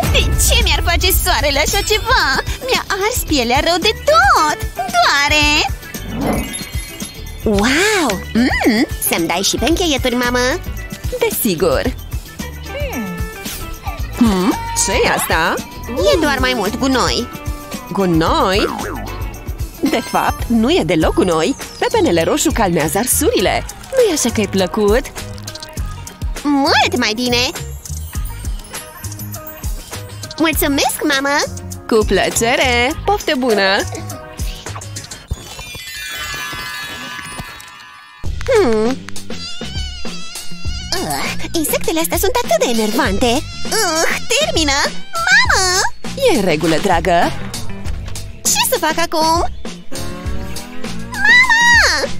De ce mi-ar face soarele așa ceva? Mi-a ars pielea rău de tot! Doare! Wow! Să-mi dai și pe încheieturi, mamă? Desigur! Ce-i asta? E doar mai mult gunoi! Gunoi? De fapt, nu e deloc gunoi! Pepenele roșu calmează arsurile! Nu-i așa că-i plăcut? Mult mai bine! Mulțumesc, mamă! Cu plăcere! Poftă bună! Insectele astea sunt atât de enervante! Termină! Mamă! E în regulă, dragă! Ce să fac acum? Mama!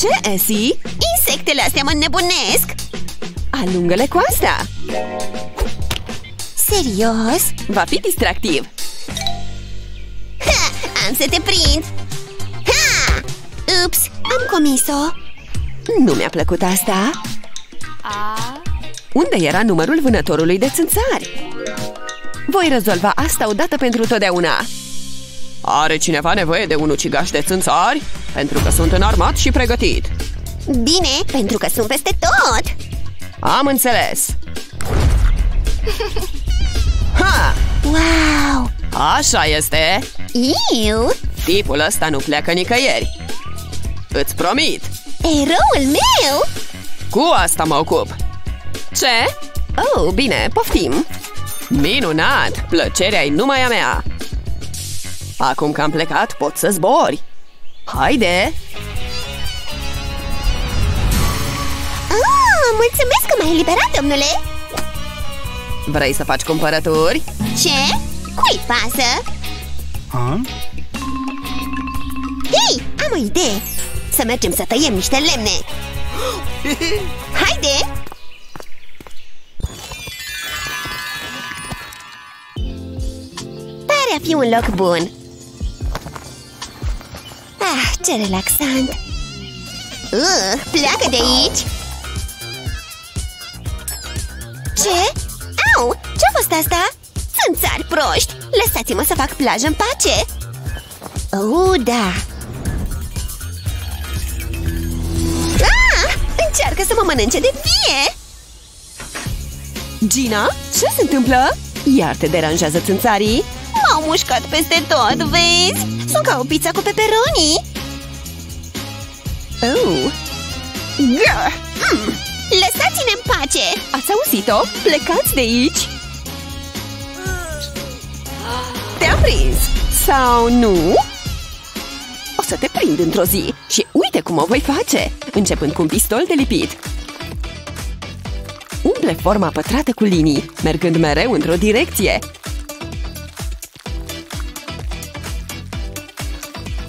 Ce, Essie? Insectele astea mă înnebunesc! Alungă-le cu asta! Serios? Va fi distractiv! Ha! Am să te prind! Ha! Ups! Am comis-o! Nu mi-a plăcut asta! Unde era numărul vânătorului de țânțari? Voi rezolva asta odată pentru totdeauna! Are cineva nevoie de un ucigaș de țânțari? Pentru că sunt înarmat și pregătit! Bine, pentru că sunt peste tot! Am înțeles! Ha! Wow! Așa este! Iu! Tipul ăsta nu pleacă nicăieri! Îți promit! Eroul meu! Cu asta mă ocup! Ce? Oh, bine, poftim! Minunat! Plăcerea-i numai a mea! Acum că am plecat, pot să zbori! Haide! Oh, mulțumesc că m-ai eliberat, domnule! Vrei să faci cumpărături? Ce? Cui pasă? Hei, am o idee! Să mergem să tăiem niște lemne! Haide! Pare a fi un loc bun! Ah, ce relaxant! Pleacă de aici! Ce? Au! Ce-a fost asta? Țânțari proști! Lăsați-mă să fac plajă în pace! Da! Încearcă să mă mănânce de vie! Gina, ce se întâmplă? Iar te deranjează țânțarii? M-au mușcat peste tot, vezi? Sunt ca o pizza cu peperoni! Lăsați-ne în pace! Ați auzit-o? Plecați de aici! Te-am prins! Sau nu? O să te prind într-o zi! Și uite cum o voi face! Începând cu un pistol de lipit! Umple forma pătrată cu linii, mergând mereu într-o direcție!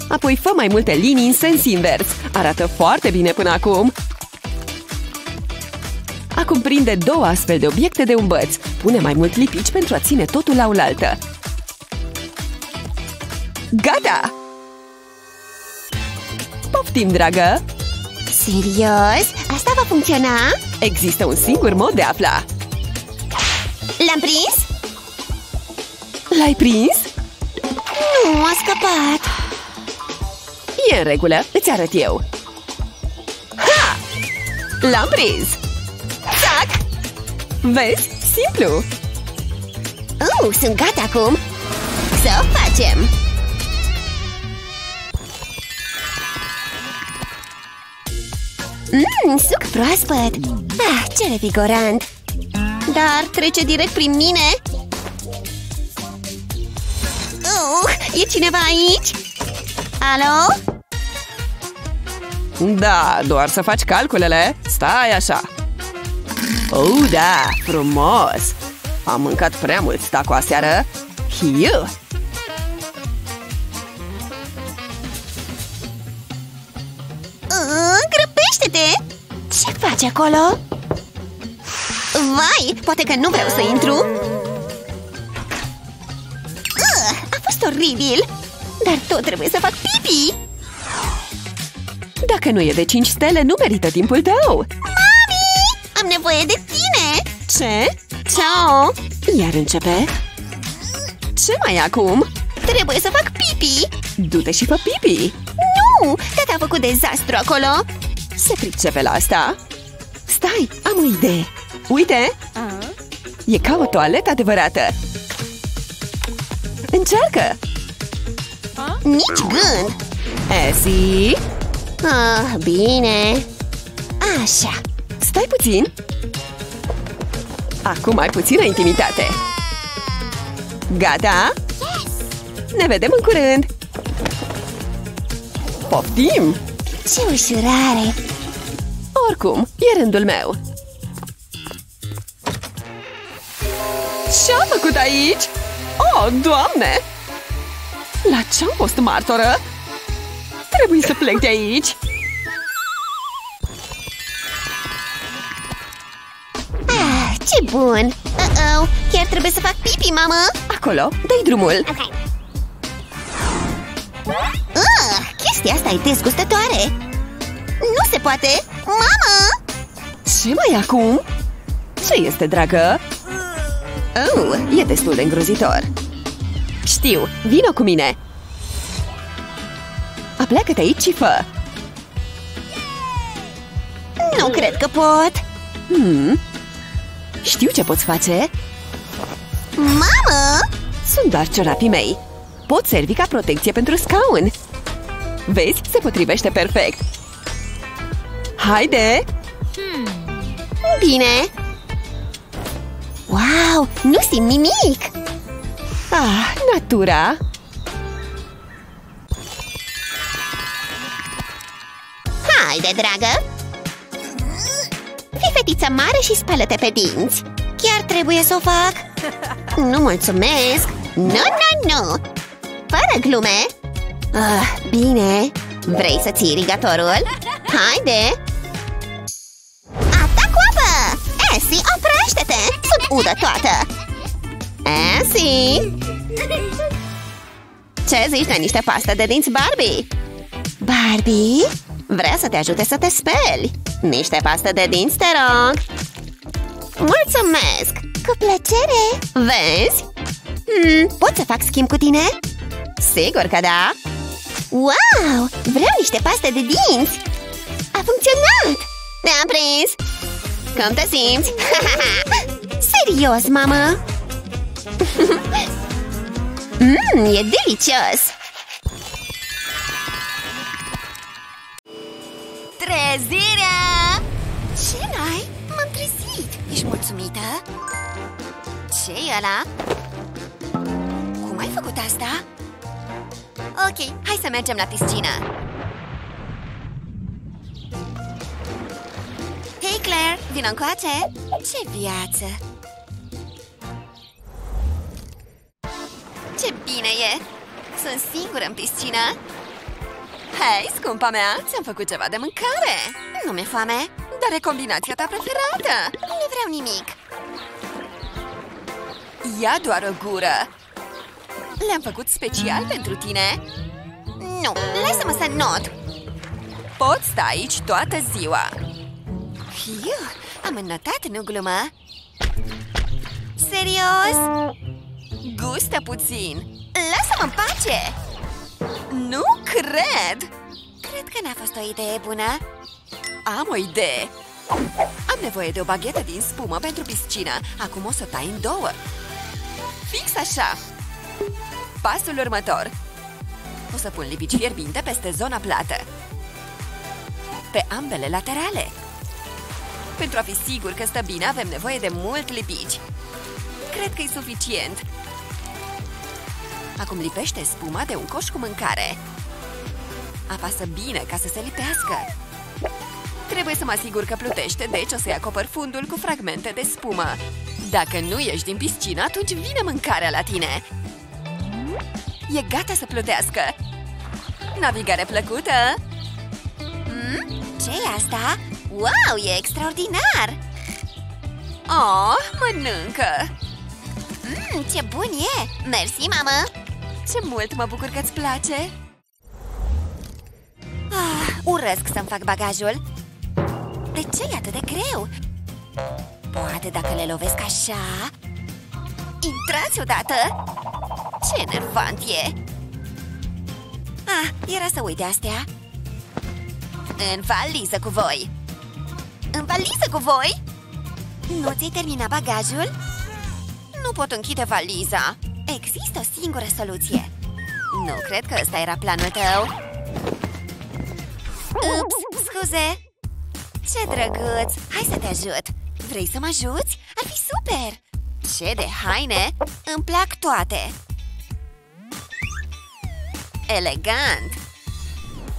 Apoi fă mai multe linii în sens invers! Arată foarte bine până acum! Acum prinde două astfel de obiecte de un băț. Pune mai mult lipici pentru a ține totul la oaltă. Gata! Poftim, dragă! Serios? Asta va funcționa? Există un singur mod de a afla. L-am prins? L-ai prins? Nu, a scăpat! E în regulă, îți arăt eu. Ha! L-am prins! Tac! Vezi? Simplu! Sunt gata acum! Să o facem! Suc proaspăt! Ah, ce revigorant! Dar trece direct prin mine? E cineva aici? Alo? Da, doar să faci calculele! Stai așa! Da, frumos! Am mâncat prea mult taco aseară! Hiu! Grăbește-te! Ce faci acolo? Vai, poate că nu vreau să intru! A fost oribil! Dar tot trebuie să fac pipi! Dacă nu e de 5 stele, nu merită timpul tău! Mami! Am nevoie de tine! Ce? Ciao! Iar începe! Ce mai acum? Trebuie să fac pipi! Du-te și fă pipi! Nu! Tata a făcut dezastru acolo! Se pricepe la asta! Stai, am o idee! Uite! E ca o toaletă adevărată! Încearcă! Nici gând! Ezi! Ah, bine! Așa! Stai puțin! Acum ai puțină intimitate! Gata? Yes! Ne vedem în curând! Poftim! Ce ușurare! Oricum, e rândul meu! Ce-am făcut aici? Oh, Doamne! La ce-am fost martoră? Trebuie să plec de aici! Ah, ce bun! Uh-oh! Chiar trebuie să fac pipi, mamă! Acolo, dai drumul! Okay. Chestia asta e dezgustătoare! Nu se poate! Mamă! Ce mai acum? Ce este, dragă? Oh, e destul de îngrozitor! Știu! Vino cu mine! Apleacă-te aici și fă! Nu cred că pot! Știu ce poți face! Mamă! Sunt doar ciorapii mei! Pot servi ca protecție pentru scaun! Vezi? Se potrivește perfect! Haide! Bine! Wow! Nu simt nimic! Ah, natura! Haide, dragă! Fii fetiță mare și spală-te pe dinți! Chiar trebuie să o fac! Nu mulțumesc! Nu! Fără glume! Ah, bine! Vrei să ții irigatorul? Haide! Atac cu apă! Essie, oprește-te! Sunt udă toată! Essie! Ce zici de niște pastă de dinți Barbie? Barbie? Vrea să te ajute să te speli! Niște pastă de dinți, te rog! Mulțumesc! Cu plăcere! Vezi? Pot să fac schimb cu tine? Sigur că da! Wow! Vreau niște paste de dinți! A funcționat! Te-am prins! Cum te simți? Serios, mamă! E delicios! Trezirea! Ce n-ai? M-am trezit! Ești mulțumită? Ce-i ăla? Cum ai făcut asta? Ok, hai să mergem la piscină! Hei, Claire! Vino încoace! Ce viață! Ce bine e! Sunt singură în piscină! Hei, scumpa mea, ți-am făcut ceva de mâncare! Nu mi-e foame, dar e combinația ta preferată! Nu vreau nimic! Ia doar o gură! Le-am făcut special pentru tine! Nu, lasă-mă să not! Poți sta aici toată ziua! Hiu, am înnotat, nu glumă! Serios? Gustă puțin! Lasă-mă în pace! Nu cred! Cred că n-a fost o idee bună. Am o idee! Am nevoie de o baghetă din spumă pentru piscină. Acum o să o tai în două. Fix așa! Pasul următor. O să pun lipici fierbinte peste zona plată. Pe ambele laterale. Pentru a fi sigur că stă bine, avem nevoie de mult lipici. Cred că e suficient. Acum lipește spuma de un coș cu mâncare. Apasă bine ca să se lipească. Trebuie să mă asigur că plutește, deci o să-i acopăr fundul cu fragmente de spumă. Dacă nu ieși din piscină, atunci vine mâncarea la tine. E gata să plutească. Navigare plăcută! Ce-i asta? Wow, e extraordinar! Oh, mănâncă! Ce bun e! Mersi, mamă! Ce mult mă bucur că-ți place! Urăsc să-mi fac bagajul! De ce e atât de greu? Poate dacă le lovesc așa... Intrați odată! Ce enervant e! Ah, era să uit de astea. În valiză cu voi! În valiză cu voi? Nu ți-ai terminat bagajul? Nu pot închide valiza. Există o singură soluție. Nu cred că ăsta era planul tău. Ups, scuze. Ce drăguț! Hai să te ajut. Vrei să mă ajuți? Ar fi super! Ce de haine! Îmi plac toate! Elegant!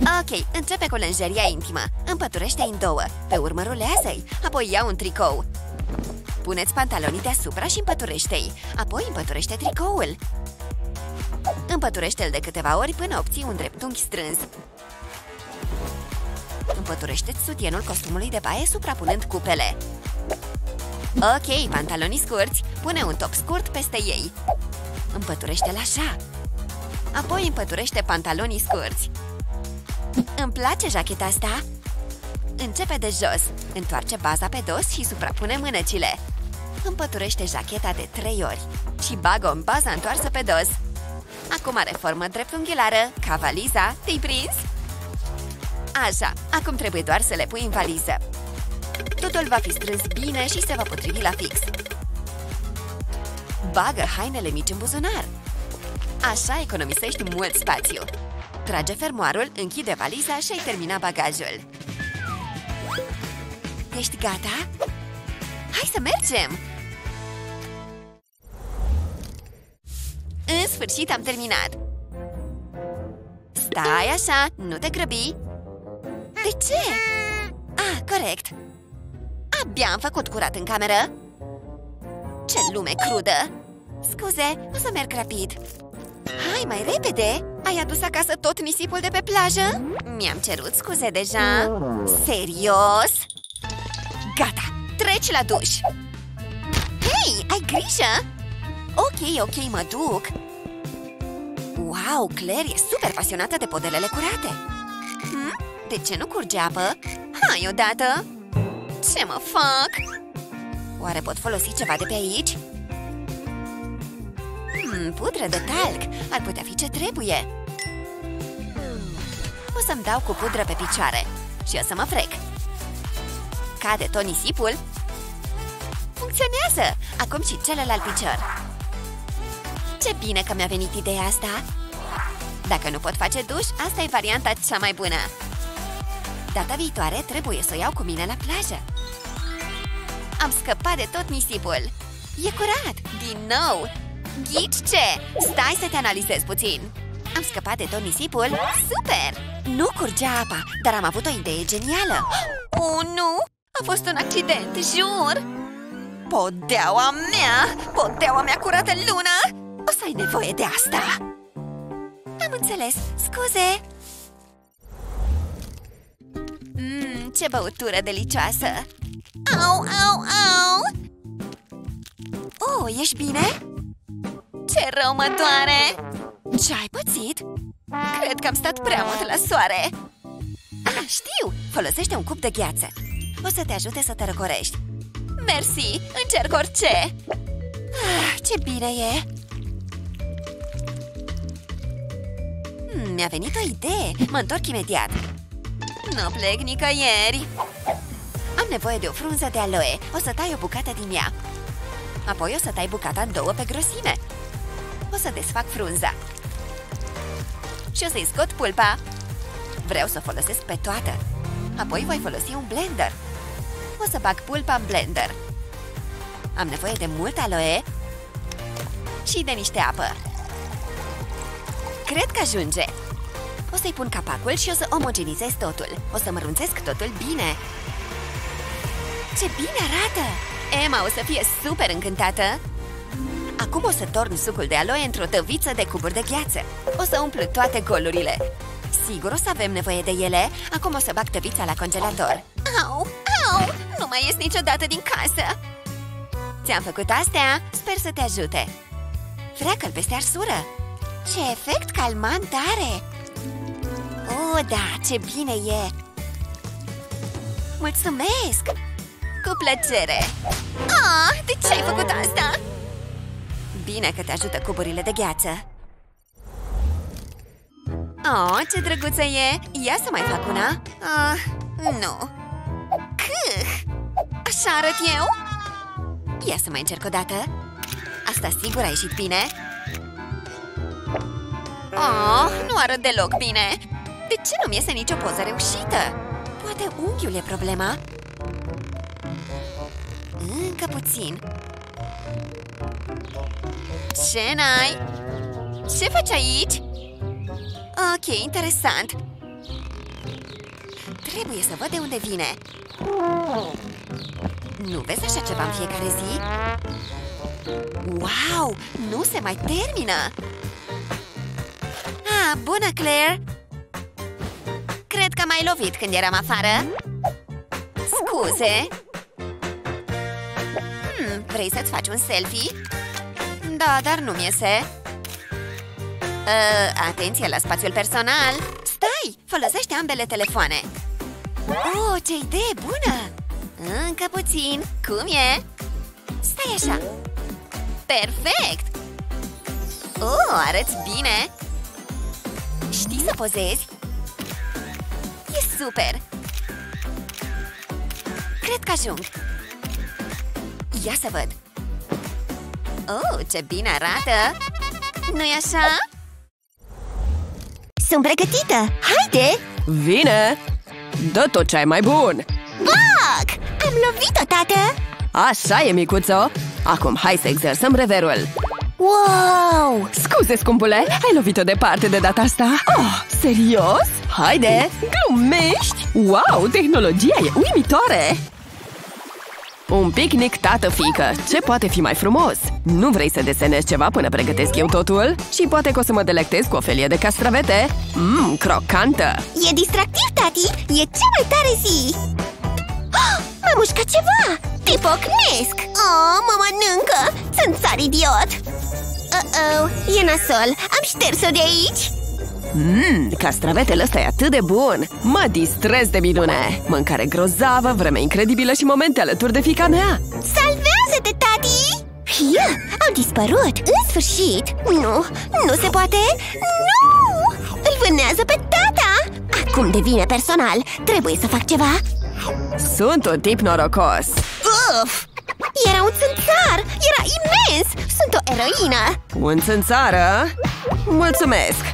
Ok, începe cu lenjeria intimă. Împăturește-i în două. Pe urmă rulează-i. Apoi ia un tricou. Puneți pantalonii deasupra și împăturește-i. Apoi împăturește tricoul. Împăturește-l de câteva ori până obții un dreptunghi strâns. Împăturește-ți sutienul costumului de baie suprapunând cupele. Ok, pantalonii scurți. Pune un top scurt peste ei. Împăturește-l așa. Apoi împăturește pantalonii scurți. Îmi place jacheta asta. Începe de jos. Întoarce baza pe dos și suprapune mânecile. Împăturește jacheta de 3 ori. Și bagă-o în baza întoarsă pe dos. Acum are formă dreptunghiulară, ca valiza. Te-ai prins? Așa, acum trebuie doar să le pui în valiză. Totul va fi strâns bine și se va potrivi la fix. Bagă hainele mici în buzunar. Așa economisești mult spațiu. Trage fermoarul, închide valiza și ai terminat bagajul. Ești gata? Hai să mergem! În sfârșit am terminat! Stai așa, nu te grăbi! De ce? Ah, corect! Abia am făcut curat în cameră! Ce lume crudă! Scuze, o să merg rapid! Hai, mai repede! Ai adus acasă tot nisipul de pe plajă? Mi-am cerut scuze deja! Serios? Gata! Treci la duș! Hei, ai grijă? Ok, ok, mă duc! Wow, Claire e super pasionată de podelele curate! De ce nu curge apă? Hai odată! Ce mă fac? Oare pot folosi ceva de pe aici? Pudră de talc! Ar putea fi ce trebuie! O să-mi dau cu pudră pe picioare și o să mă frec! Cade tot nisipul! Funcționează! Acum și celălalt picior! Ce bine că mi-a venit ideea asta! Dacă nu pot face duș, asta e varianta cea mai bună! Data viitoare trebuie să o iau cu mine la plajă! Am scăpat de tot nisipul! E curat! Din nou! Ghici ce? Stai să te analizez puțin! Am scăpat de tot nisipul! Super! Nu curgea apa, dar am avut o idee genială! Oh, nu! A fost un accident, jur! Podeaua mea! Podeaua mea curată în lună! O să ai nevoie de asta! Am înțeles! Scuze! Ce băutură delicioasă! Au, au, au! Oh, ești bine? Ce rău mă doare! Ce-ai pățit? Cred că am stat prea mult la soare! Ah, știu! Folosește un cup de gheață! O să te ajute să te răcorești! Mersi! Încerc orice! Ah, ce bine e! Mi-a venit o idee! Mă întorc imediat! Nu plec nicăieri! Am nevoie de o frunză de aloe. O să tai o bucată din ea. Apoi o să tai bucata în două pe grosime. O să desfac frunza. Și o să-i scot pulpa. Vreau să o folosesc pe toată. Apoi voi folosi un blender. O să bag pulpa în blender. Am nevoie de mult aloe și de niște apă. Cred că ajunge. O să-i pun capacul și o să omogenizez totul. O să mărunțesc totul bine. Ce bine arată! Emma o să fie super încântată! Acum o să torn sucul de aloe într-o tăviță de cuburi de gheață. O să umplu toate golurile. Sigur o să avem nevoie de ele. Acum o să bag tăvița la congelator. Au! Au! Nu mai ies niciodată din casă! Ți-am făcut astea? Sper să te ajute! Freacă-l peste arsură! Ce efect calmant are! Oh, da! Ce bine e! Mulțumesc! Cu plăcere! Ah, de ce ai făcut asta? Bine că te ajută cuburile de gheață. Oh, ce drăguță e! Ia să mai fac una! Nu! Câh! Așa arăt eu? Ia să mai încerc o dată! Asta sigur a ieșit bine! Oh, nu arăt deloc bine! De ce nu-mi iese nicio poză reușită? Poate unghiul e problema? Încă puțin! Ce n-ai? Ce faci aici? Ok, interesant! Trebuie să văd de unde vine! Nu vezi așa ceva în fiecare zi? Wow! Nu se mai termină! Ah, bună, Claire! Cred că m-ai lovit când eram afară! Scuze! Vrei să-ți faci un selfie? Da, dar nu-mi iese! Atenție la spațiul personal! Stai! Folosește ambele telefoane! Oh, ce idee bună! Încă puțin! Cum e? Stai așa! Perfect! Oh, arăți bine! Știi să pozezi? E super! Cred că ajung! Ia să văd! Oh, ce bine arată! Nu-i așa? Sunt pregătită! Haide! Vine! Dă tot ce ai mai bun! Boc! Am lovit-o, tată! Așa e, micuțo! Acum hai să exersăm reverul! Wow! Scuze, scumpule! Ai lovit-o departe de data asta! Oh, serios? Haide! Glumești? Wow! Tehnologia e uimitoare! Un picnic tată-fiică! Ce poate fi mai frumos? Nu vrei să desenezi ceva până pregătesc eu totul? Și poate că o să mă delectez cu o felie de castravete! Mmm, crocantă! E distractiv, tati! E cea mai tare zi! Oh, m-a mușcat ceva! Te pocnesc! Oh, mă mănâncă! Sunt țar idiot! Oh, e nasol! Am șters-o de aici! Castravetele ăsta e atât de bun! Mă distrez de minune! Mâncare grozavă, vreme incredibilă și momente alături de fiica mea! Salvează-te, tati! Ia, au dispărut! În sfârșit! Nu, nu se poate! Nu! Îl vânează pe tata! Acum devine personal! Trebuie să fac ceva! Sunt un tip norocos! Uf! Era un țânțar! Era imens! Sunt o eroină! Un țânțară? Mulțumesc!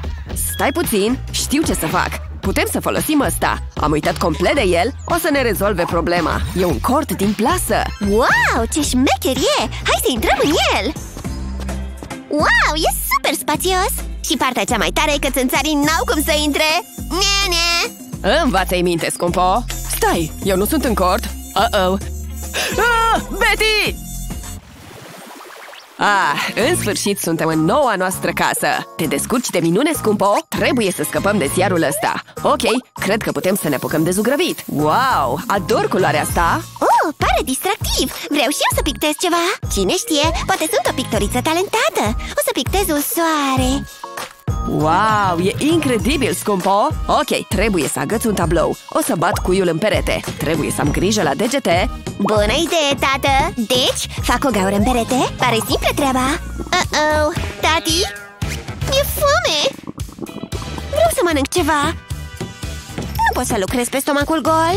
Stai puțin, știu ce să fac! Putem să folosim ăsta! Am uitat complet de el, o să ne rezolve problema! E un cort din plasă! Wow, ce șmecher e! Hai să intrăm în el! Wow, e super spațios! Și partea cea mai tare e că țânțarii n-au cum să intre! Ne-ne! Învață-i minte, scumpo! Stai, eu nu sunt în cort! Uh-oh! Ah, Betty! Ah, în sfârșit suntem în noua noastră casă! Te descurci de minune, scumpo? Trebuie să scăpăm de ziarul ăsta! Ok, cred că putem să ne apucăm de zugrăvit! Wow, ador culoarea asta! Oh, pare distractiv! Vreau și eu să pictez ceva! Cine știe, poate sunt o pictoriță talentată! O să pictez un soare! Wow, e incredibil, scumpo! Ok, trebuie să agăț un tablou. O să bat cuiul în perete. Trebuie să am grijă la degete. Bună idee, tată! Deci, fac o gaură în perete? Pare simplă treaba. Uh-oh! Tati? Mi-e foame! Vreau să mănânc ceva. Nu pot să lucrez pe stomacul gol.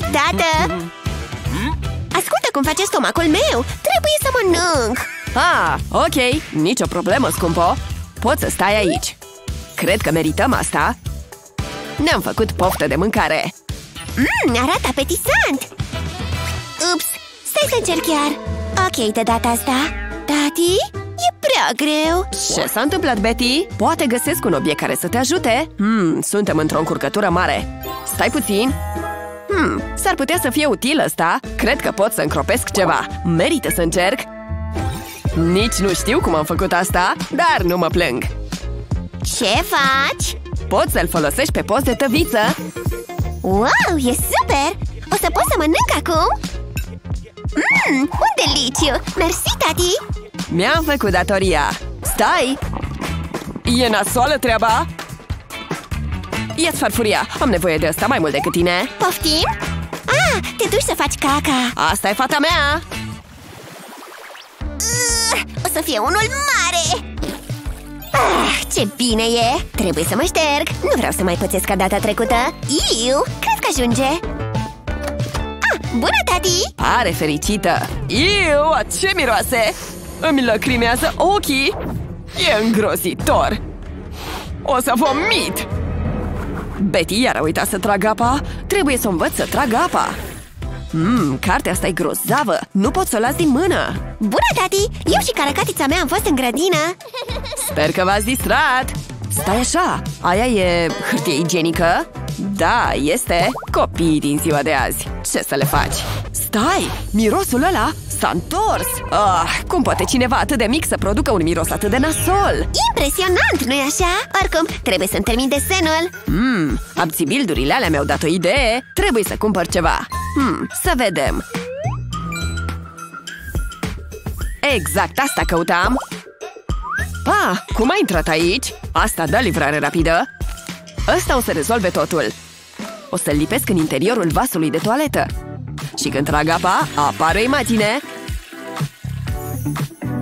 Tată! Ascultă cum face stomacul meu! Trebuie să mănânc! Ah, ok! Nicio problemă, scumpo! Poți să stai aici! Cred că merităm asta! Ne-am făcut poftă de mâncare! Arată apetisant! Ups! Stai să încerc iar! Ok, de data asta! Tati? E prea greu! Ce s-a întâmplat, Betty? Poate găsesc un obiect care să te ajute? Suntem într-o încurcătură mare! Stai puțin! S-ar putea să fie util ăsta! Cred că pot să încropesc ceva! Merită să încerc! Nici nu știu cum am făcut asta, dar nu mă plâng! Ce faci? Poți să-l folosești pe post de tăviță! Wow, e super! O să pot să mănânc acum? Un deliciu! Mersi, tati! Mi-am făcut datoria! Stai! E nasoală treaba? Ia-ți farfuria! Am nevoie de asta mai mult decât tine! Poftim? Ah! Te duci să faci caca. Asta e fata mea. O să fie unul mare. Ce bine e! Trebuie să mă șterg. Nu vreau să mai pățesc ca data trecută. Iu, cred că ajunge. Bună, tati! Pare fericită. Iu, ce miroase! Îmi lacrimează ochii. E îngrozitor. O să vomit. Betty iar a uitat să trag apa. Trebuie să învăț să trag apa. Cartea asta e grozavă. Nu pot să o las din mână. Bună, tati! Eu și caracatița mea am fost în grădină. Sper că v-ați distrat. Stai așa, aia e hârtie igienică? Da, este. Copiii din ziua de azi, ce să le faci? Stai, mirosul ăla s-a întors. Cum poate cineva atât de mic să producă un miros atât de nasol? Impresionant, nu-i așa? Oricum, trebuie să-mi termin desenul. Abțibildurile alea mi-au dat o idee. Trebuie să cumpăr ceva. Să vedem. Exact asta căutam. Cum ai intrat aici? Asta dă livrare rapidă. Asta o să rezolve totul. O să-l lipesc în interiorul vasului de toaletă. Și când trag apa, apare o imagine.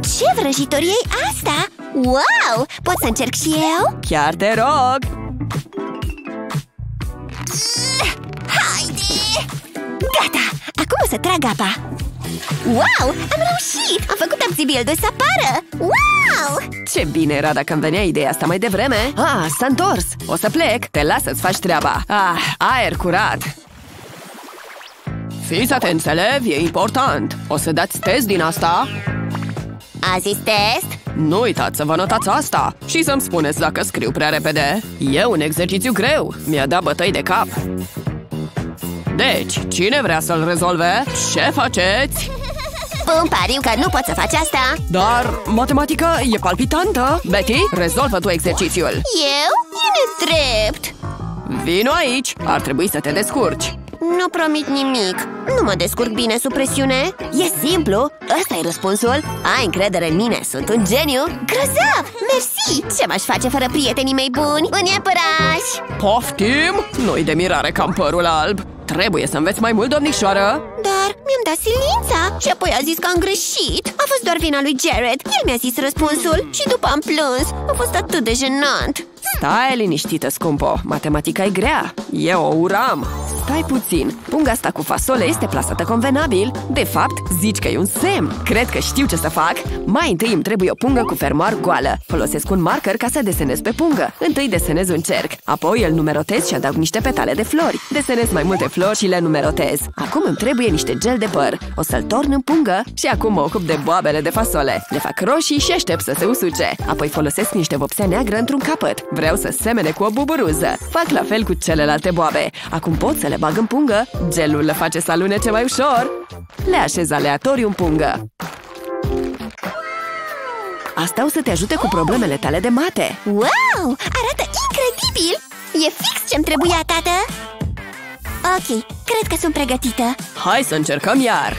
Ce vrăjitorie e asta? Wow! Pot să încerc și eu? Chiar te rog! Haide! Gata! Acum o să trag apa. Wow! Am reușit! Am făcut abțibildul să apară! Wow! Ce bine era dacă îmi venea ideea asta mai devreme! S-a întors! O să plec! Te las să-ți faci treaba! Aer curat! Fiți atenți, elevi, e important! O să dați test din asta! Azi e test? Nu uitați să vă notați asta și să-mi spuneți dacă scriu prea repede. E un exercițiu greu! Mi-a dat bătăi de cap! Deci, cine vrea să-l rezolve? Ce faceți? Pun pariu că nu pot să faci asta. Dar matematica e palpitantă. Betty, rezolvă tu exercițiul. Eu? E nedrept. Vino aici, ar trebui să te descurci. Nu promit nimic. Nu mă descurc bine sub presiune. E simplu, ăsta e răspunsul. Ai încredere în mine, sunt un geniu. Grozav, mersi. Ce m-aș face fără prietenii mei buni? Un iepăraș. Poftim? Nu-i de mirare că am părul alb. Trebuie să înveți mai mult, domnișoară. Dar mi-am dat silința și apoi a zis că am greșit. A fost doar vina lui Jared. El mi-a zis răspunsul și după am plâns. A fost atât de jenant. Stai liniștită, scumpo. Matematica e grea. Eu o uram. Stai puțin. Punga asta cu fasole este plasată convenabil. De fapt, zici că e un semn. Cred că știu ce să fac. Mai întâi îmi trebuie o pungă cu fermoar goală. Folosesc un marker ca să desenez pe pungă. Întâi desenez un cerc. Apoi îl numerotez și adaug niște petale de flori. Desenez mai multe flori și le numerotez. Acum îmi trebuie niște gel de păr. O să-l torn în pungă și acum mă ocup de boabele de fasole. Le fac roșii și aștept să se usuce. Apoi folosesc niște vopsea neagră într-un capăt. Vreau să semene cu o buburuză. Fac la fel cu celelalte boabe. Acum pot să le bag în pungă. Gelul le face să alunece mai ușor. Le așez aleatoriu în pungă. Asta o să te ajute cu problemele tale de mate. Wow! Arată incredibil! E fix ce-mi trebuia, tată! Ok, cred că sunt pregătită. Hai să încercăm iar!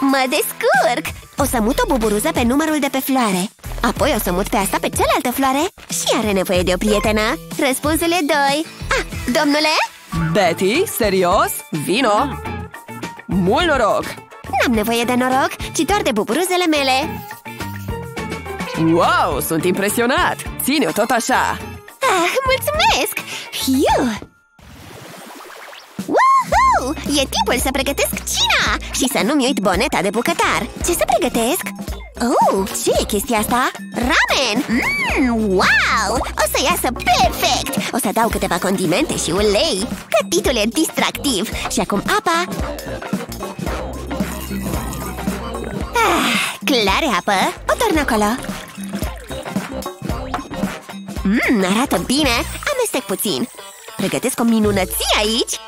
Mă descurc! O să mut o buburuză pe numărul de pe floare. Apoi o să mut pe asta pe cealaltă floare. Și are nevoie de o prietenă. Răspunsul e 2. Domnule? Betty, serios? Vino! Mult noroc! N-am nevoie de noroc, ci doar de buburuzele mele. Wow, sunt impresionat! Ține-o tot așa! Mulțumesc! Hiu! Woohoo! E timpul să pregătesc cina! Și să nu-mi uit boneta de bucătar. Ce să pregătesc? Ce e chestia asta? Ramen! Wow! O să iasă perfect! O să dau câteva condimente și ulei. Cătitul e distractiv. Și acum apa. Clare apă. O torn acolo. Arată bine. Amestec puțin. Pregătesc o minunăție aici.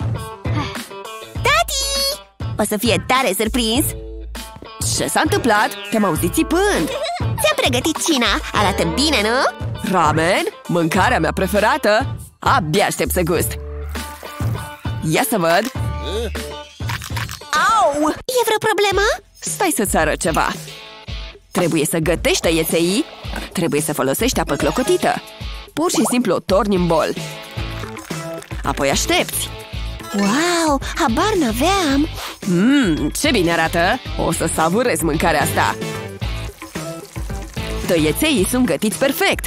Tati! O să fie tare surprins. Ce s-a întâmplat? Te-am auzit țipând. Ți-am pregătit cina. Arată bine, nu? Ramen? Mâncarea mea preferată. Abia aștept să gust. Ia să văd. Au! E vreo problemă? Stai să-ți arăt ceva. Trebuie să gătești tăieței. Trebuie să folosești apă clocotită. Pur și simplu o torni în bol. Apoi aștepți. Wow, habar n-aveam! Ce bine arată! O să savurez mâncarea asta! Tăieței sunt gătiți perfect!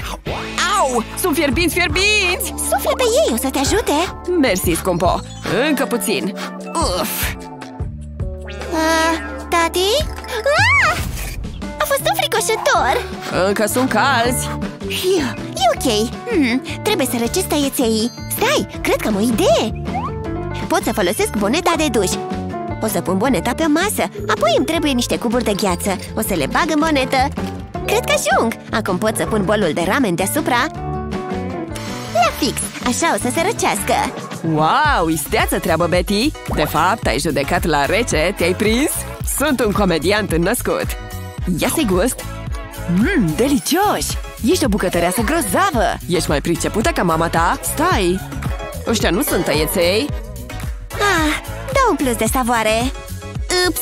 Au! Sunt fierbinți! Suflă pe ei, o să te ajute! Mersi, scumpo! Încă puțin! Uf! Tati? A fost înfricoșător! Încă sunt calzi! E ok! Trebuie să răcesc tăieței! Stai, cred că am o idee! Pot să folosesc boneta de duș. O să pun boneta pe masă. Apoi îmi trebuie niște cuburi de gheață. O să le bag în bonetă. Cred că ajung! Acum pot să pun bolul de ramen deasupra. La fix! Așa o să se răcească. Wow! Isteață treabă, Betty! De fapt, ai judecat la rece, te-ai prins? Sunt un comediant înnăscut! Ia-ți gust! Delicioși! Ești o bucătăreasă grozavă! Ești mai pricepută ca mama ta? Stai! Ăștia nu sunt tăieței! Da un plus de savoare! Ups!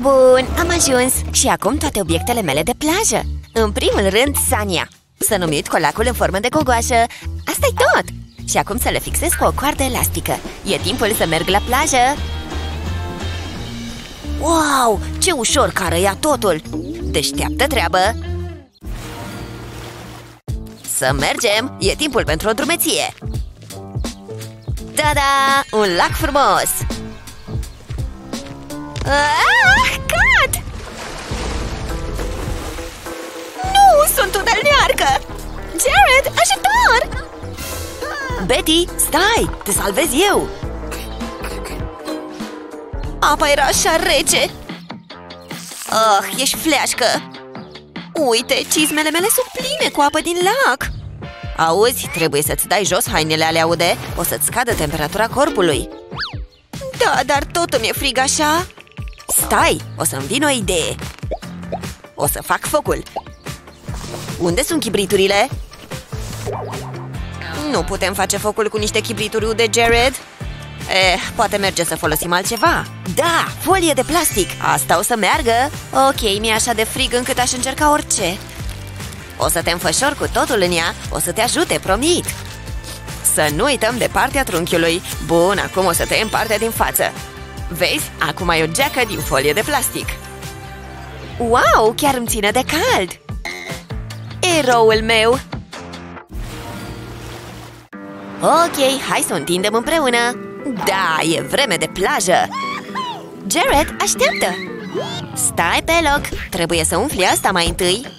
Bun, am ajuns! Și acum toate obiectele mele de plajă! În primul rând, Sania! S-a numit colacul în formă de gogoașă! Asta-i tot! Și acum să le fixez cu o coardă elastică! E timpul să merg la plajă! Wow! Ce ușor că arăia totul! Deșteaptă treabă! Să mergem! E timpul pentru o drumeție! Ta-da! Un lac frumos! Cad! Nu! Sunt tunelnearcă! Jared, ajutor! Betty, stai! Te salvez eu! Apa era așa rece! Ești fleașcă! Uite, cizmele mele sunt pline cu apă din lac! Auzi, trebuie să-ți dai jos hainele alea ude. O să-ți scadă temperatura corpului. Da, dar tot îmi e frig așa. Stai, o să-mi vin o idee. O să fac focul. Unde sunt chibriturile? Nu putem face focul cu niște chibrituri ude, Jared? Poate merge să folosim altceva. Da, folie de plastic. Asta o să meargă. Ok, mi-e așa de frig încât aș încerca orice. O să te înfășor cu totul în ea, o să te ajute, promit! Să nu uităm de partea trunchiului. Bun, acum o să tăiem partea din față. Vezi? Acum ai o geacă din folie de plastic. Wow, chiar îmi ține de cald! Eroul meu! Ok, hai să o întindem împreună! Da, e vreme de plajă! Jared, așteaptă! Stai pe loc! Trebuie să umfli asta mai întâi!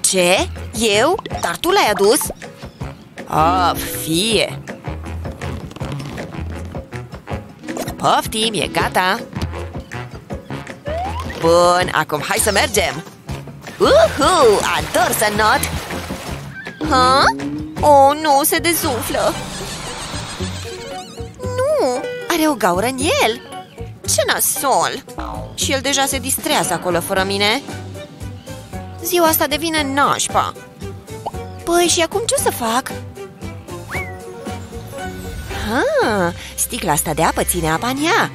Ce? Eu? Dar tu l-ai adus? Fie! Poftim, e gata! Bun, acum hai să mergem! Uhu! Ador să not! Nu, se dezumflă! Nu! Are o gaură în el! Ce nasol! Și el deja se distrează acolo fără mine! Ziua asta devine nașpa. Păi, și acum ce o să fac? Sticla asta de apă ține apa în ea.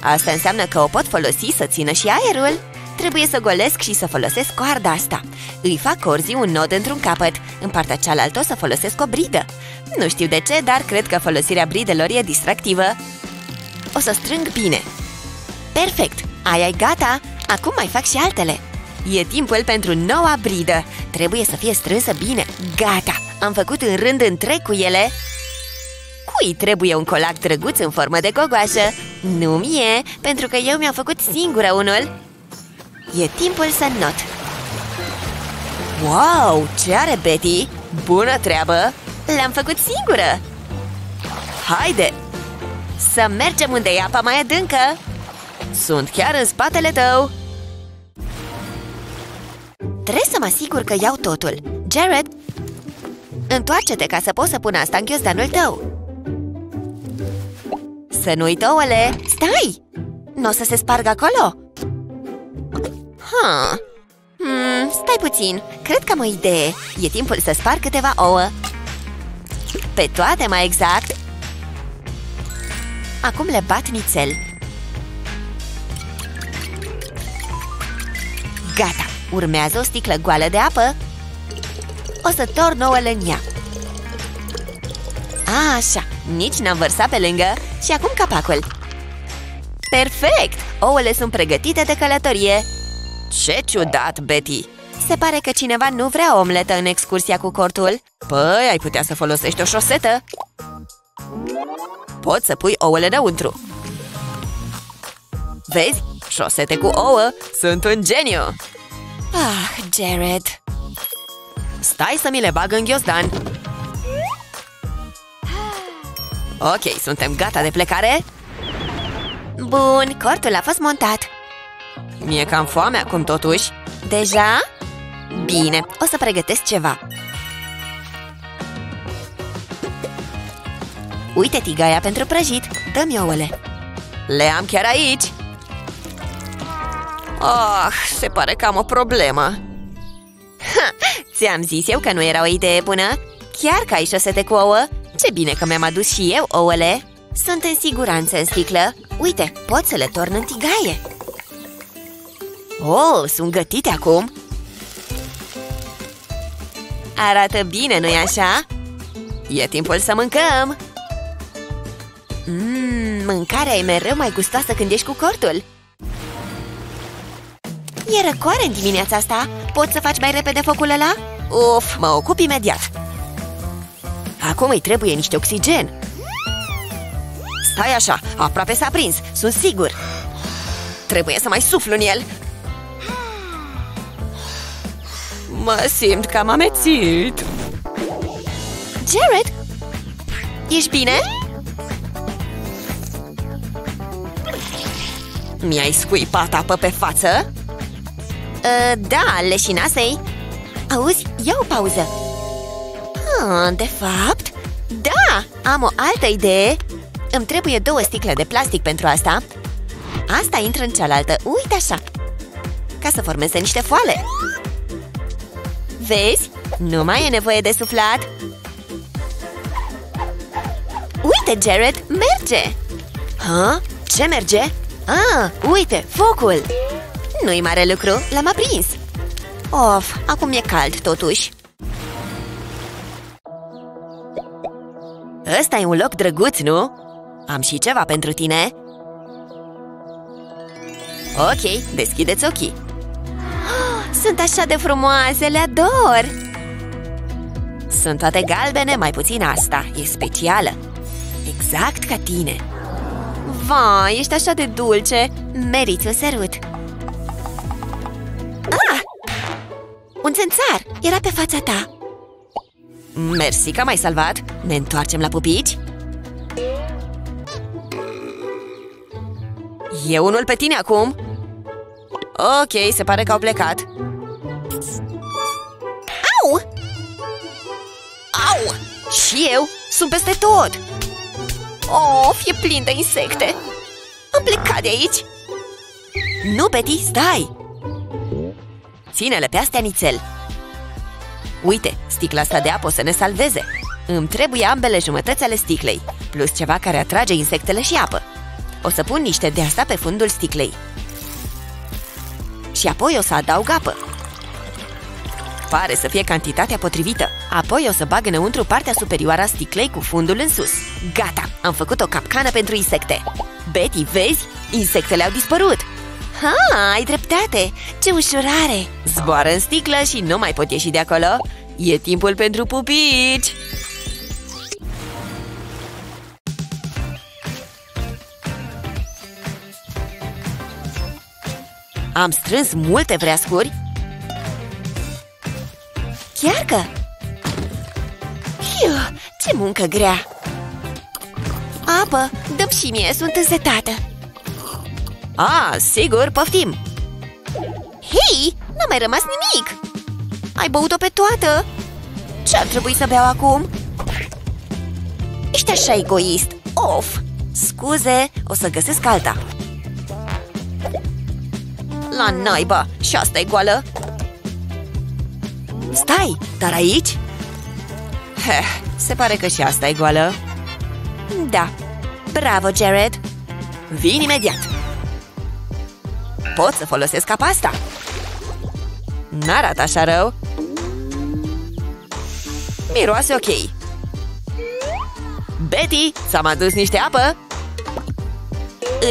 Asta înseamnă că o pot folosi să țină și aerul. Trebuie să golesc și să folosesc coarda asta. Îi fac corzii un nod într-un capăt. În partea cealaltă o să folosesc o bridă. Nu știu de ce, dar cred că folosirea bridelor e distractivă. O să strâng bine. Perfect! Aia-i gata! Acum mai fac și altele. E timpul pentru noua bridă. Trebuie să fie strânsă bine. Gata! Am făcut în rând întreg cu ele. Cui trebuie un colac drăguț în formă de gogoașă? Nu mie, pentru că eu mi-am făcut singură unul. E timpul să not. Wow! Ce are Betty? Bună treabă! L-am făcut singură! Haide! Să mergem unde e apa mai adâncă! Sunt chiar în spatele tău! Trebuie să mă asigur că iau totul. Jared, întoarce-te ca să poți să pun asta în ghiozdanul tău. Să nu uite ouăle! Stai! Nu o să se spargă acolo? Stai puțin. Cred că am o idee. E timpul să sparg câteva ouă. Pe toate, mai exact. Acum le bat nițel. Gata! Urmează o sticlă goală de apă. O să torn ouăle în ea. Așa, nici n-am vărsat pe lângă. Și acum capacul. Perfect! Ouăle sunt pregătite de călătorie. Ce ciudat, Betty! Se pare că cineva nu vrea o omletă în excursia cu cortul. Păi, ai putea să folosești o șosetă. Poți să pui ouăle înăuntru. Vezi? Șosete cu ouă! Sunt un geniu! Ah, Jared! Stai să mi le bag în ghiozdan! Ok, suntem gata de plecare? Bun, cortul a fost montat! Mi-e cam foame acum totuși! Deja? Bine, o să pregătesc ceva! Uite tigaia pentru prăjit! Dă-mi ouăle! Le am chiar aici! Oh, se pare că am o problemă! Ți-am zis eu că nu era o idee bună? Chiar că ai șosete cu ouă? Ce bine că mi-am adus și eu ouăle! Sunt în siguranță în sticlă! Uite, pot să le torn în tigaie! Oh, sunt gătite acum! Arată bine, nu-i așa? E timpul să mâncăm! Mâncarea e mereu mai gustoasă când ești cu cortul! E răcoare în dimineața asta! Poți să faci mai repede focul ăla? Uf, mă ocup imediat! Acum îi trebuie niște oxigen! Stai așa, aproape s-a prins, sunt sigur! Trebuie să mai suflu în el! Mă simt cam amețit! Jared! Ești bine? Mi-ai scuipat apă pe față? Da, leșinasei. Auzi, ia o pauză. De fapt, da, am o altă idee. Îmi trebuie două sticle de plastic pentru asta. Asta intră în cealaltă, uite așa. Ca să formeze niște foale. Vezi? Nu mai e nevoie de suflat. Uite, Jared, merge. Ha? Ce merge? Ah, uite, focul. Nu-i mare lucru, l-am aprins. Of, acum e cald totuși. Ăsta e un loc drăguț, nu? Am și ceva pentru tine. Ok, deschideți ochii. Sunt așa de frumoase, le ador! Sunt toate galbene, mai puțin asta. E specială. Exact ca tine. Vai, ești așa de dulce. Meriți un sărut. Un țânțar! Era pe fața ta! Mersi că m-ai salvat! Ne întoarcem la pupici? E unul pe tine acum! Ok, se pare că au plecat! Au! Au! Și eu! Sunt peste tot! Of, e plin de insecte! Am plecat de aici! Nu, Betty, stai! Ține-le pe astea nițel! Uite, sticla asta de apă o să ne salveze! Îmi trebuie ambele jumătăți ale sticlei, plus ceva care atrage insectele și apă. O să pun niște de asta pe fundul sticlei. Și apoi o să adaug apă. Pare să fie cantitatea potrivită. Apoi o să bag înăuntru partea superioară a sticlei cu fundul în sus. Gata! Am făcut o capcană pentru insecte! Betty, vezi? Insectele au dispărut! Ha, ai dreptate! Ce ușurare! Zboară în sticlă și nu mai pot ieși de acolo! E timpul pentru pupici! Am strâns multe vreascuri! Chiar că! Hiu, ce muncă grea! Apă, dă-mi și mie, sunt însetată! Ah, sigur, poftim! Hei, n-a mai rămas nimic! Ai băut-o pe toată? Ce-ar trebui să beau acum? Ești așa egoist! Of! Scuze, o să găsesc alta! La naiba! Și asta e goală! Stai, dar aici? Heh, se pare că și asta e goală! Da! Bravo, Jared! Vin imediat! Pot să folosesc apa asta? N-arată așa rău. Miroase ok. Betty, ți-am adus niște apă!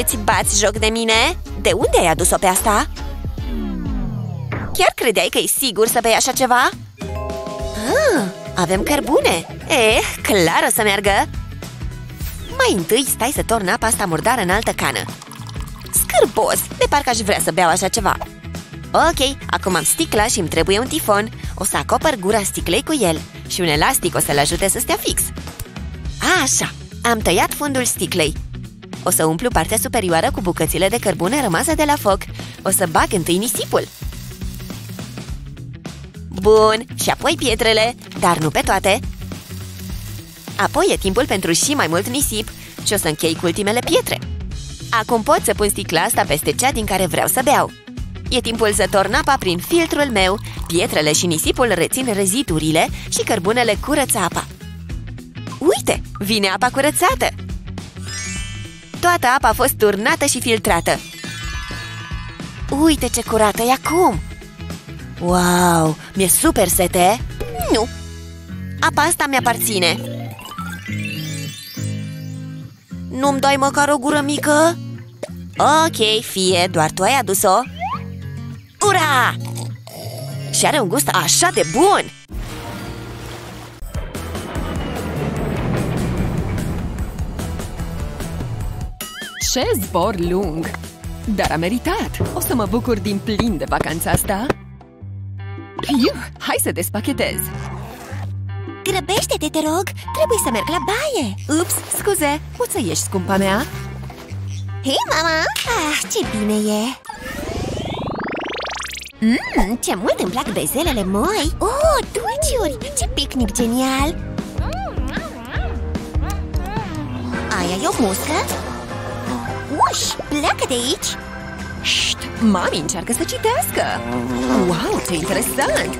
Îți bați joc de mine? De unde ai adus-o pe asta? Chiar credeai că e sigur să bei așa ceva? Ah, avem cărbune! Clar o să meargă! Mai întâi stai să torn apa asta murdară în altă cană. Scârbos! De parcă aș vrea să beau așa ceva. Ok, acum am sticla și îmi trebuie un tifon. O să acopăr gura sticlei cu el. Și un elastic o să-l ajute să stea fix. Așa, am tăiat fundul sticlei. O să umplu partea superioară cu bucățile de cărbune rămase de la foc. O să bag întâi nisipul. Bun, și apoi pietrele, dar nu pe toate. Apoi e timpul pentru și mai mult nisip și o să închei cu ultimele pietre. Acum pot să pun sticla asta peste cea din care vreau să beau. E timpul să torn apa prin filtrul meu. Pietrele și nisipul rețin rezidurile și cărbunele curăță apa. Uite, vine apa curățată! Toată apa a fost turnată și filtrată. Uite ce curată e acum! Wow, mi-e super sete! Nu! Apa asta mi-aparține! Nu-mi dai măcar o gură mică? Ok, fie, doar tu ai adus-o! Ura! Și are un gust așa de bun! Ce zbor lung! Dar a meritat! O să mă bucur din plin de vacanța asta! Iu, hai să despachetez! Grăbește-te, te rog! Trebuie să merg la baie! Ups, scuze! Poți să ieși, scumpa mea? Hei, mama! Ah, ce bine e! Ce mult îmi plac bezelele moi! Oh, dulciuri! Ce picnic genial! Aia e o muscă? Uș, pleacă de aici! Șt, mami încearcă să citească! Wow, ce interesant!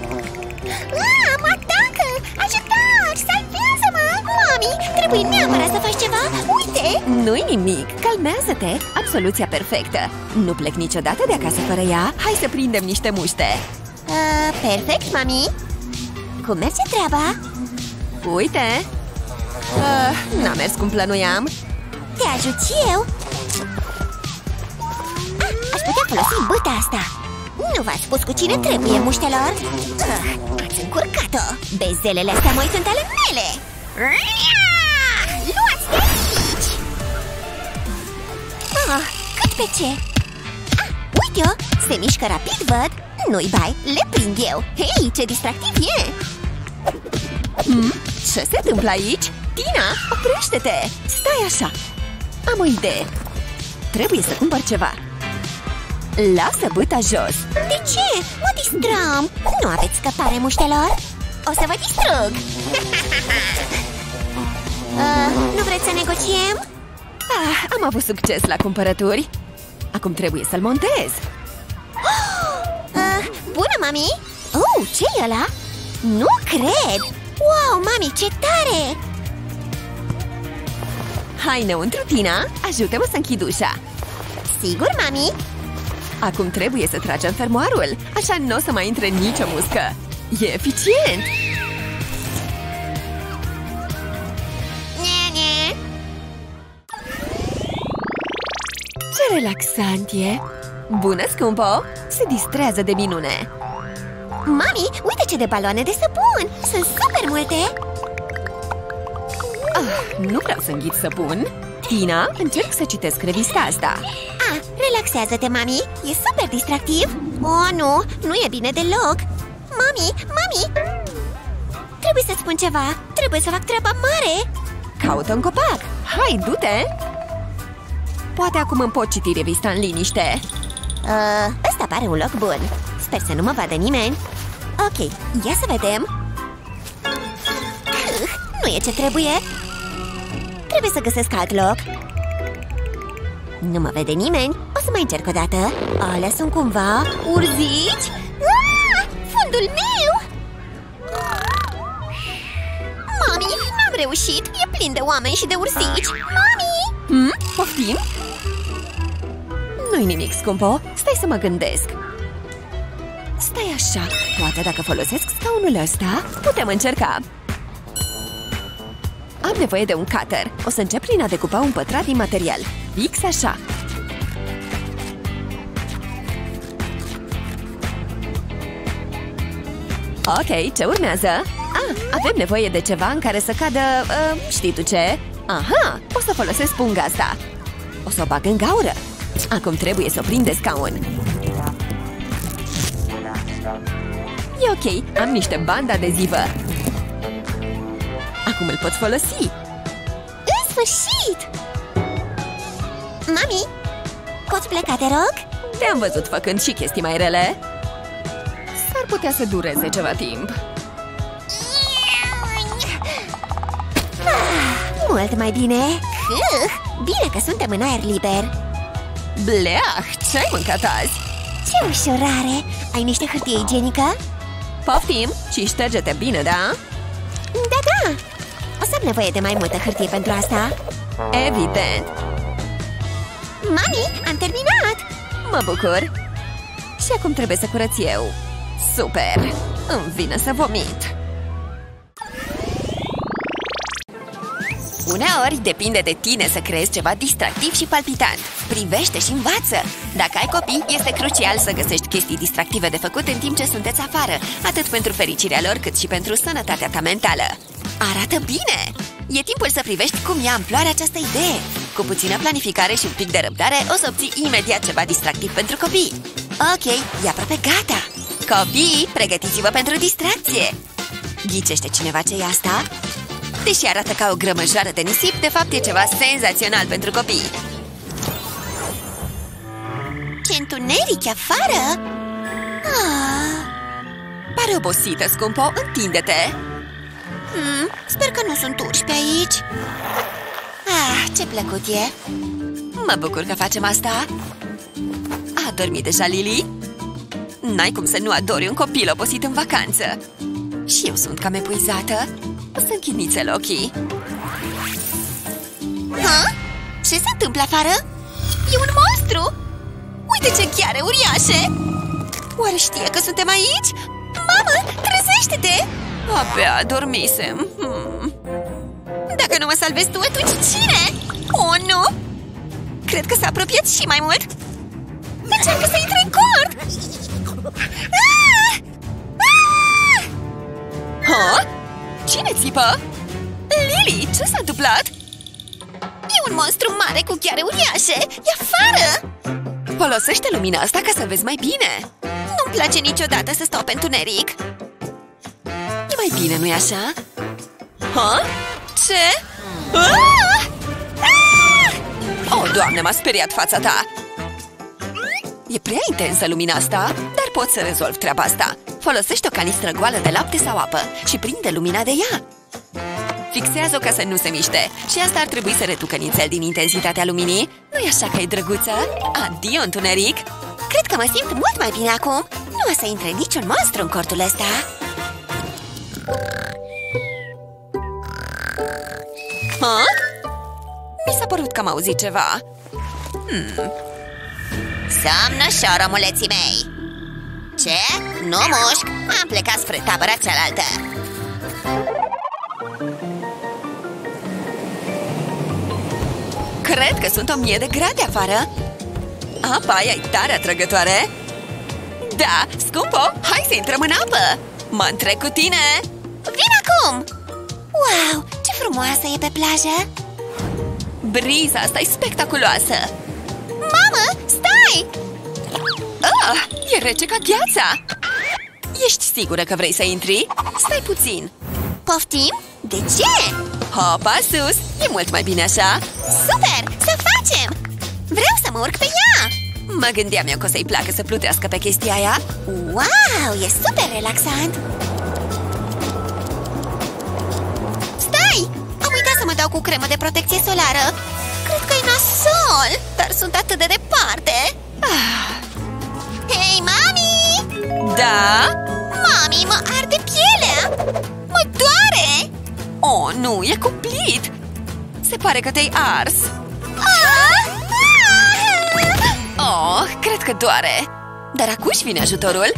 Ah, mă atacă! Ajutor! Salvează-mă! Mami, trebuie neapărat să faci ceva! Uite! Nu-i nimic! Calmează-te! Soluția perfectă! Nu plec niciodată de acasă fără ea! Hai să prindem niște muște! Perfect, mami! Cum merge treaba? Uite! N-a mers cum plănuiam! Te ajut și eu! Ah, aș putea folosi băta asta! Nu v-ați spus cu cine trebuie, muștelor? Ați încurcat-o! Bezelele astea moi sunt ale mele! Luați-te aici! Cât pe ce? Uite-o! Se mișcă rapid, văd! Nu-i bai, le prind eu! Hei, ce distractiv e! Ce se întâmplă aici? Tina, oprește-te! Stai așa! Am o idee! Trebuie să cumpăr ceva! Lasă bâta jos! De ce? Mă distram! Nu aveți scăpare, muștelor! O să vă distrug! Nu vreți să negociem? Am avut succes la cumpărături. Acum trebuie să-l montez. Bună, mami! Oh, ce-i ăla? Nu cred! Wow, mami, ce tare! Hai înăuntru, Tina! Ajută-mă să închid ușa. Sigur, mami! Acum trebuie să tragem fermoarul. Așa nu o să mai intre nicio muscă. E eficient! Ce relaxant e! Bună, scumpo! Se distrează de minune! Mami, uite ce de baloane de săpun! Sunt super multe! Nu vreau să înghiți săpun! Tina, încerc să citesc revista asta! Relaxează-te, mami! E super distractiv! Oh, nu! Nu e bine deloc! Mami, mami! Trebuie să spun ceva! Trebuie să fac treaba mare! Caută un copac! Hai, du-te! Poate acum îmi pot citi revista în liniște. Ăsta pare un loc bun. Sper să nu mă vadă nimeni. Ok, ia să vedem. Nu e ce trebuie. Trebuie să găsesc alt loc. Nu mă vede nimeni. O să mai încerc o dată. Alea sunt cumva urzici. Fundul meu! Mami, n-am reușit. E plin de oameni și de urzici. Mami! Poftim? Nu-i nimic, scumpo. Stai să mă gândesc. Stai așa. Poate dacă folosesc scaunul ăsta, putem încerca. Am nevoie de un cutter. O să încep prin a decupa un pătrat din material. Fix așa. Ok, ce urmează? Avem nevoie de ceva în care să cadă... știi tu ce? Aha, o să folosesc punga asta. O să o bag în gaură. Acum trebuie să o prind de scaun. E ok, am niște bandă adezivă. Acum îl pot folosi. În sfârșit! Mami, poți pleca, te rog? Te-am văzut făcând și chestii mai rele. S-ar putea să dureze ceva timp. Mult mai bine! Bine că suntem în aer liber! Bleah! Ce-ai mâncat azi? Ce ușurare! Ai niște hârtie igienică? Poftim! Și șterge-te bine, da? Da, da! O să am nevoie de mai multă hârtie pentru asta! Evident! Mami, am terminat! Mă bucur! Și acum trebuie să curăț eu! Super! Îmi vine să vomit! Uneori depinde de tine să creezi ceva distractiv și palpitant. Privește și învață! Dacă ai copii, este crucial să găsești chestii distractive de făcut în timp ce sunteți afară, atât pentru fericirea lor, cât și pentru sănătatea ta mentală. Arată bine! E timpul să privești cum ia amploare această idee. Cu puțină planificare și un pic de răbdare, o să obții imediat ceva distractiv pentru copii. Ok, e aproape gata! Copii, pregătiți-vă pentru distracție! Ghicește cineva ce e asta? Deși arată ca o grămăjoară de nisip, de fapt e ceva senzațional pentru copii. Ce întuneric e afară! Pare obosită, scumpo, întinde-te! Sper că nu sunt urși pe aici. Ce plăcut e! Mă bucur că facem asta! A dormit deja Lily? N-ai cum să nu adori un copil obosit în vacanță! Și eu sunt cam epuizată. O să închid nițel ochii. Ce se întâmplă afară? E un monstru! Uite ce gheare uriașe! Oare știe că suntem aici? Mamă, trezește-te! Abia adormisem. Dacă nu mă salvezi tu, atunci cine? Oh, nu! Cred că s-a apropiat și mai mult. Încearcă să intre în cort! Cine țipă? Lily, ce s-a întâmplat? E un monstru mare cu gheare uriașe! E afară! Folosește lumina asta ca să vezi mai bine! Nu-mi place niciodată să stau pe întuneric! E mai bine, nu-i așa? Ce? Oh, Doamne, m-a speriat fața ta! E prea intensă lumina asta, dar pot să rezolv treaba asta. Folosește o canistră goală de lapte sau apă și prinde lumina de ea. Fixează-o ca să nu se miște și asta ar trebui să reducă nițel din intensitatea luminii. Nu-i așa că e drăguță? Adio, întuneric! Cred că mă simt mult mai bine acum. Nu o să intre niciun monstru în cortul ăsta. Mi s-a părut că am auzit ceva. Somn ușor, omuleții mei! Ce? Nu mușc! Am plecat spre tabăra cealaltă! Cred că sunt 1000 de grade afară! Apa aia e tare atrăgătoare! Da, scumpo, hai să intrăm în apă! Mă întrec cu tine! Vin acum! Wow, ce frumoasă e pe plajă! Briza asta e spectaculoasă! Mamă, stai! E rece ca gheața! Ești sigură că vrei să intri? Stai puțin! Poftim? De ce? Hopa sus! E mult mai bine așa! Super! Să facem! Vreau să mă urc pe ea! Mă gândeam eu că o să-i placă să plutească pe chestia aia! Wow! E super relaxant! Stai! Am uitat să mă dau cu cremă de protecție solară! Cred că-i nasol! Dar sunt atât de departe! Hei, mami! Da? Mami, mă arde pielea! Mă doare! Oh, nu, e cuplit! Se pare că te-ai ars! Cred că doare! Dar acuși vine ajutorul?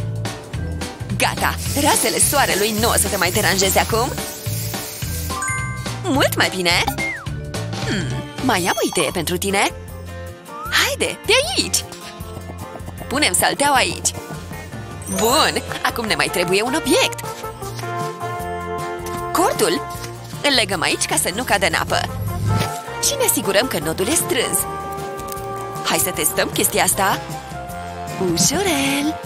Gata! Razele soarelui nu o să te mai deranjeze acum! Mult mai bine! Mai am o idee pentru tine! Haide, de aici! Punem salteaua aici! Bun! Acum ne mai trebuie un obiect! Cordul? Îl legăm aici ca să nu cadă în apă! Și ne asigurăm că nodul e strâns! Hai să testăm chestia asta! Ușurel!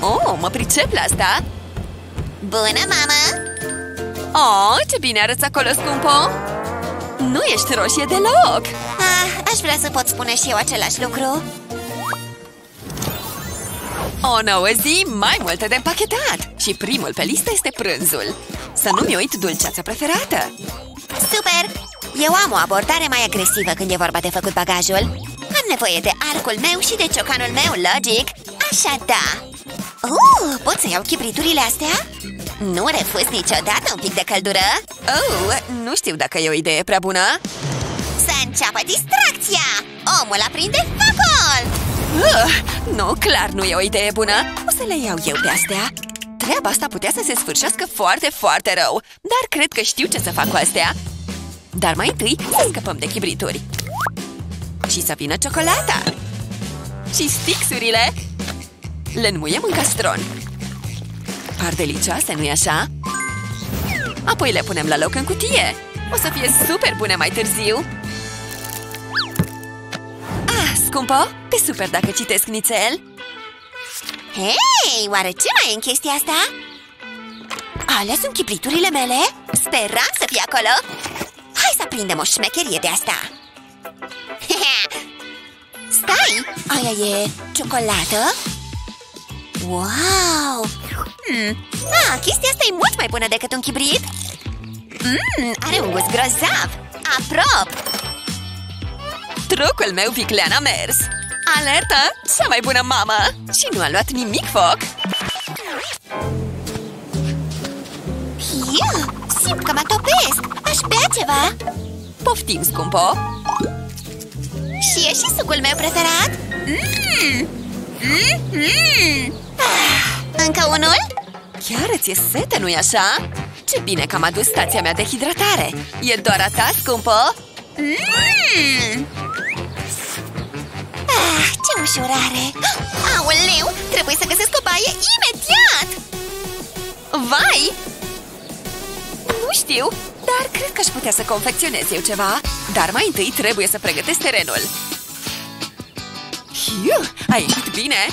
Oh, mă pricep la asta! Bună, mama! Oh, ce bine arăți acolo, scumpo! Nu ești roșie deloc! Aș vrea să pot spune și eu același lucru! O nouă zi, mai multe de împachetat! Și primul pe listă este prânzul! Să nu-mi uit dulceața preferată! Super! Eu am o abordare mai agresivă când e vorba de făcut bagajul! Am nevoie de arcul meu și de ciocanul meu, logic! Așa da! Pot să iau chibriturile astea? Nu refuz niciodată un pic de căldură? Nu știu dacă e o idee prea bună. Să înceapă distracția! Omul aprinde focul! Nu, clar nu e o idee bună. O să le iau eu pe astea. Treaba asta putea să se sfârșească foarte, foarte rău. Dar cred că știu ce să fac cu astea. Dar mai întâi să scăpăm de chibrituri. Și să vină ciocolata. Și stixurile. Le înmuiem în castron. Par delicioase, nu-i așa? Apoi le punem la loc în cutie. O să fie super bune mai târziu. Scumpo, te super dacă citesc nițel? Hei, oare ce mai e în chestia asta? Alea sunt chibriturile mele? Speram să fie acolo. Hai să prindem o șmecherie de asta. Stai, aia e ciocolată? Wow! Chestia asta e mult mai bună decât un chibrit! Are un gust grozav! Aprop! Trucul meu viclean a mers! Alertă! Cea mai bună mamă! Și nu a luat nimic foc! Iu, simt că mă topesc! Aș bea ceva! Poftim, scumpo! Și e și sucul meu preferat! Încă unul? Chiar îți-e sete, nu-i așa? Ce bine că am adus stația mea de hidratare! E doar a ta, scumpă? Ce ușurare! Aoleu! Trebuie să găsesc o baie imediat! Vai! Nu știu, dar cred că aș putea să confecționez eu ceva. Dar mai întâi trebuie să pregătesc terenul. A ieșit bine!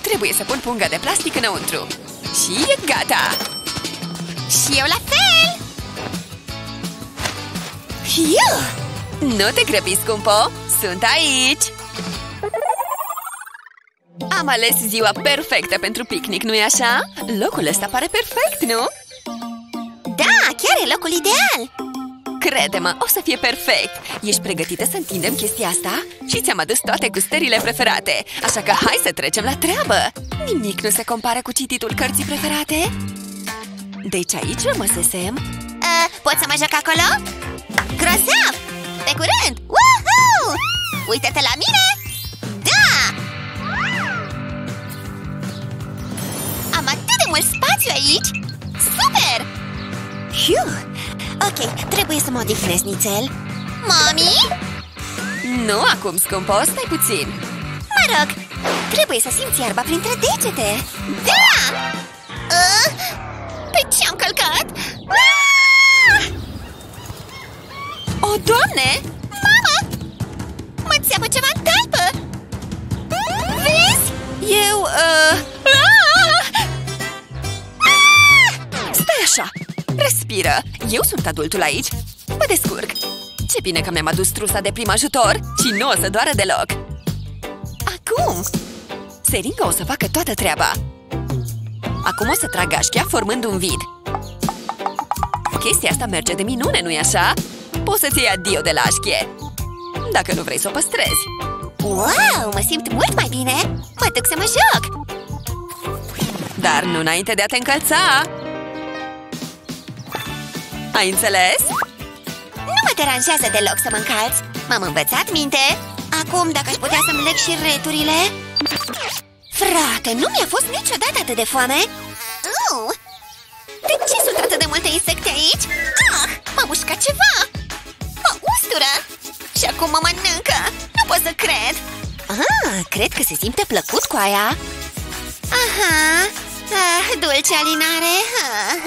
Trebuie să pun punga de plastic înăuntru. Și e gata! Și eu la fel! Nu te grăbi, scumpo! Sunt aici! Am ales ziua perfectă pentru picnic, nu-i așa? Locul ăsta pare perfect, nu? Da, chiar e locul ideal! Crede-mă, o să fie perfect! Ești pregătită să întindem chestia asta? Și ți-am adus toate gustările preferate! Așa că hai să trecem la treabă! Nimic nu se compară cu cititul cărții preferate? Deci aici rămăsesem... pot să mă joc acolo? Grozav! Pe curând! Woohoo! Uită-te la mine! Da! Am atât de mult spațiu aici! Super! Ok, trebuie să mă odihnesc nițel. Mami? Nu acum, scumpo, stai puțin. Mă rog, trebuie să simți iarba printre degete. Da! Pe ce am călcat? O, Doamne! Mama! Mă țeapă ceva în talpă! Vezi? Eu... Stai așa! Respiră! Eu sunt adultul aici! Mă descurc! Ce bine că mi-am adus trusa de prim ajutor și nu o să doară deloc! Acum! Seringa o să facă toată treaba! Acum o să trag gașchia formând un vid! Chestia asta merge de minune, nu-i așa? Poți să-ți iei adio de la așchie! Dacă nu vrei să o păstrezi! Wow! Mă simt mult mai bine! Mă duc să mă joc! Dar nu înainte de a te încălța! Ai înțeles? Nu mă deranjează deloc să mă încalți. M-am învățat minte. Acum, dacă aș putea să-mi leg și returile. Frate, nu mi-a fost niciodată atât de foame. De ce sunt atât de multe insecte aici? Ah, m-a mușcat ceva! O ustură! Și acum mă mănâncă! Nu pot să cred! Ah, cred că se simte plăcut cu aia! Aha! Ah, dulce alinare! Ah.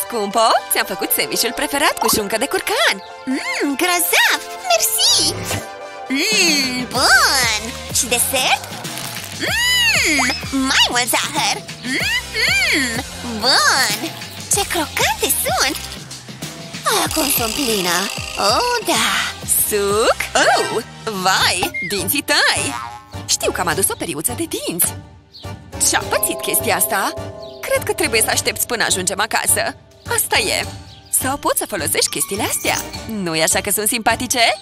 Scumpo, ți-am făcut sandwich-ul preferat cu șuncă de curcan! Mmm, grozav! Mersi! Mmm, bun! Și desert? Mmm, mai mult zahăr! Mmm, bun! Ce crocante sunt! Acum sunt plină! Oh, da! Suc? Oh, vai! Dinții tăi! Știu că am adus o periuță de dinți! Ce-a pățit chestia asta? Cred că trebuie să aștepți până ajungem acasă! Asta e! Sau poți să folosești chestiile astea? Nu-i așa că sunt simpatice?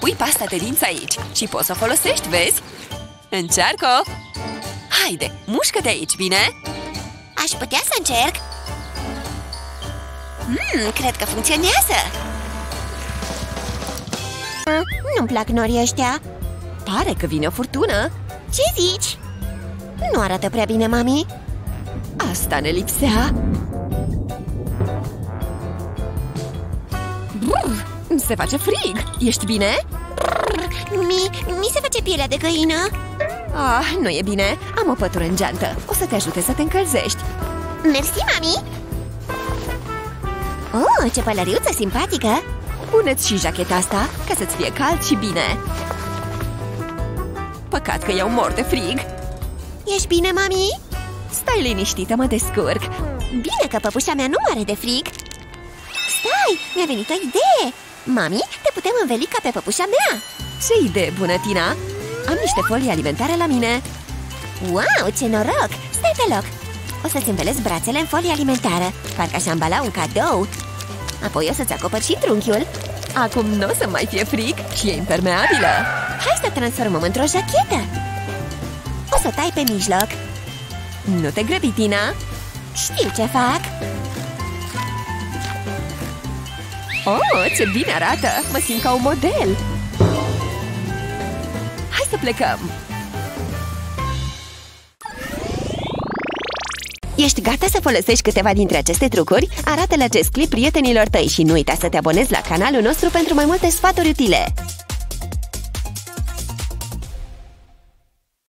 Pui pasta de dinți aici și poți să o folosești, vezi? Încearcă-o! Haide, mușcă de aici, bine? Aș putea să încerc? Mmm, cred că funcționează! Nu-mi plac norii ăștia! Pare că vine o furtună! Ce zici? Nu arată prea bine, mami! Asta ne lipsea! Brr, se face frig! Ești bine? Brr, mi se face pielea de găină! Ah, nu e bine! Am o pătură în geantă! O să te ajute să te încălzești! Mersi, mami! Oh, ce pălăriuță simpatică! Pune-ți și jacheta asta ca să-ți fie cald și bine! Păcat că iau mor de frig! Ești bine, mami? Stai liniștită, mă descurc! Bine că păpușa mea nu are de frig! Stai, mi-a venit o idee! Mami, te putem înveli ca pe păpușa mea! Ce idee bună, Tina! Am niște folii alimentare la mine! Wow, ce noroc! Stai pe loc! O să-ți învelesc brațele în folie alimentară, parcă aș ambala un cadou! Apoi o să-ți acopăr și trunchiul! Acum nu o să mai fie frig și e impermeabilă! Hai să transformăm într-o jachetă! O să tai pe mijloc! Nu te grăbi, Tina! Știu ce fac! Oh, ce bine arată! Mă simt ca un model! Hai să plecăm! Ești gata să folosești câteva dintre aceste trucuri? Arată-le acest clip prietenilor tăi și nu uita să te abonezi la canalul nostru pentru mai multe sfaturi utile!